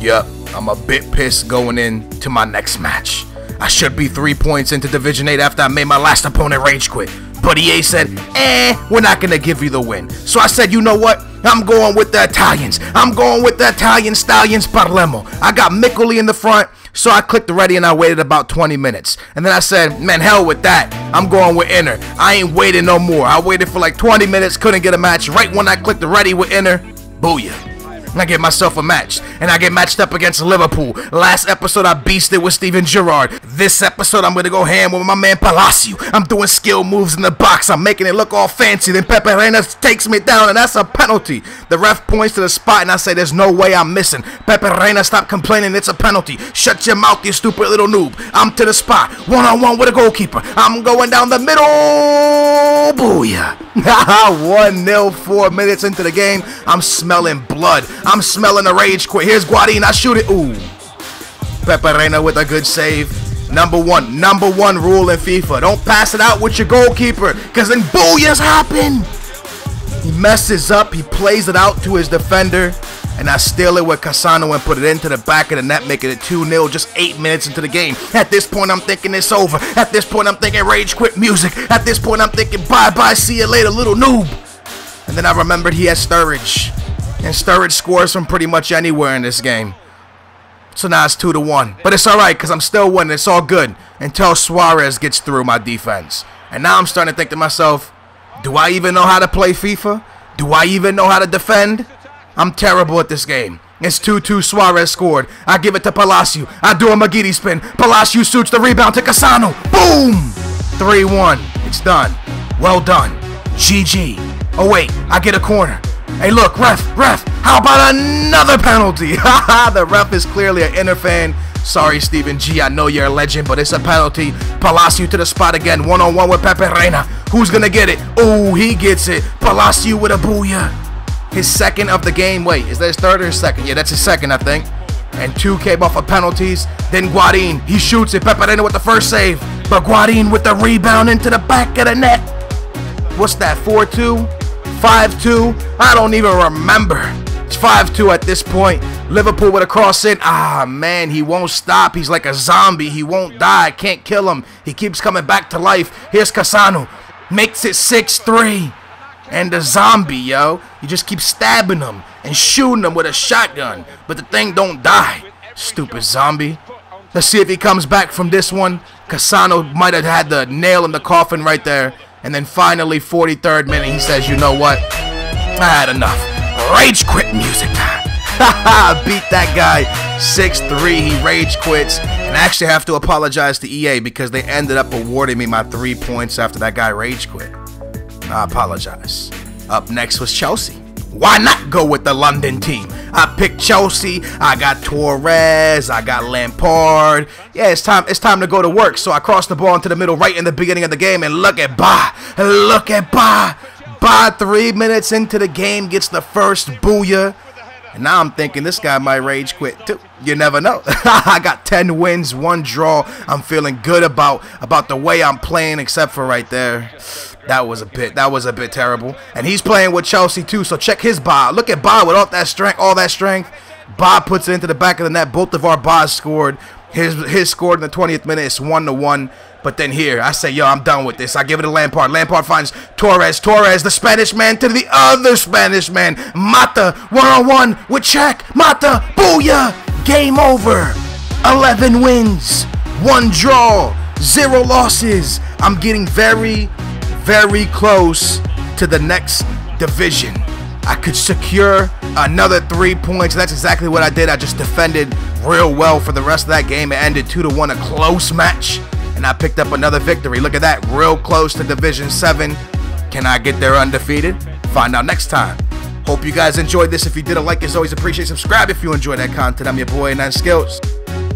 Yep, I'm a bit pissed going into my next match. I should be 3 points into Division 8 after I made my last opponent rage quit. But EA said, we're not going to give you the win. So I said, you know what? I'm going with the Italians. I'm going with the Italian Stallions Parlemo. I got Mickoli in the front, so I clicked ready and I waited about 20 minutes. And then I said, man, hell with that. I'm going with Inner. I ain't waiting no more. I waited for like 20 minutes, couldn't get a match. Right when I clicked ready with Inner, booyah. And I get myself a match, and I get matched up against Liverpool. Last episode I beasted with Steven Gerrard. This episode I'm gonna go ham with my man Palacio. I'm doing skill moves in the box, I'm making it look all fancy. Then Pepe Reina takes me down, and that's a penalty. The ref points to the spot, and I say there's no way I'm missing. Pepe Reina, stop complaining, it's a penalty. Shut your mouth, you stupid little noob. I'm to the spot, one-on-one with a goalkeeper. I'm going down the middle. Booyah. 1-0, 4 minutes into the game. I'm smelling blood, I'm smelling a rage quit. Here's Guarín, I shoot it. Ooh. Pepe Reina with a good save. Number one rule in FIFA. Don't pass it out with your goalkeeper, because then booyahs happen. He messes up, he plays it out to his defender, and I steal it with Cassano and put it into the back of the net, making it 2-0 just 8 minutes into the game. At this point, I'm thinking it's over. At this point, I'm thinking rage quit music. At this point, I'm thinking bye-bye, see you later, little noob. And then I remembered he has Sturridge. And Sturridge scores from pretty much anywhere in this game. So now it's 2-1. But it's alright, because I'm still winning. It's all good. Until Suarez gets through my defense. And now I'm starting to think to myself, do I even know how to play FIFA? Do I even know how to defend? I'm terrible at this game. It's 2-2, Suarez scored. I give it to Palacio. I do a Magidi spin. Palacio shoots the rebound to Cassano. Boom! 3-1. It's done. Well done. GG. Oh wait, I get a corner. Hey look, ref, how about another penalty? Haha, the ref is clearly an Inner fan. Sorry, Steven G, I know you're a legend, but it's a penalty. Palacio to the spot again, one-on-one with Pepe Reina. Who's gonna get it? Oh, he gets it. Palacio with a booyah. His second of the game. Wait, is that his third or his second? Yeah, that's his second, I think. And two came off of penalties. Then Guarín, he shoots it. Pepe Reina with the first save. But Guarín with the rebound into the back of the net. What's that, 4-2? 5-2, I don't even remember. It's 5-2 at this point. Liverpool with a cross in. Ah, man, he won't stop. He's like a zombie. He won't die. I can't kill him. He keeps coming back to life. Here's Cassano. Makes it 6-3. And the zombie, yo. You just keep stabbing him and shooting him with a shotgun. But the thing don't die. Stupid zombie. Let's see if he comes back from this one. Cassano might have had the nail in the coffin right there. And then finally, 43rd minute, he says, you know what? I had enough. Rage quit music time. Haha, beat that guy. 6-3, he rage quits. And I actually have to apologize to EA because they ended up awarding me my 3 points after that guy rage quit. I apologize. Up next was Chelsea. Why not go with the London team? I picked Chelsea, I got Torres, I got Lampard. Yeah, it's time to go to work. So I crossed the ball into the middle right in the beginning of the game, and look at Ba. Look at Ba. Ba, 3 minutes into the game, gets the first booyah. And now I'm thinking this guy might rage quit too. You never know. I got 10 wins, 1 draw. I'm feeling good about the way I'm playing, except for right there. That was a bit terrible. And he's playing with Chelsea too, so check his Ba. Look at Ba with all that strength. Ba puts it into the back of the net. Both of our Ba's scored. His scored in the 20th minute. It's 1-1. But then here, I say, yo, I'm done with this. I give it to Lampard. Lampard finds Torres. Torres, the Spanish man, to the other Spanish man. Mata, one-on-one with Shaq. Mata, booyah. Game over. 11 wins. 1 draw. 0 losses. I'm getting very close to the next division. I could secure another 3 points. That's exactly what I did. I just defended real well for the rest of that game. It ended 2-1, a close match. And I picked up another victory. Look at that, real close to Division 7. Can I get there undefeated? Find out next time. Hope you guys enjoyed this. If you did, a like is always appreciated. Subscribe if you enjoy that content. I'm your boy AA9Skillz.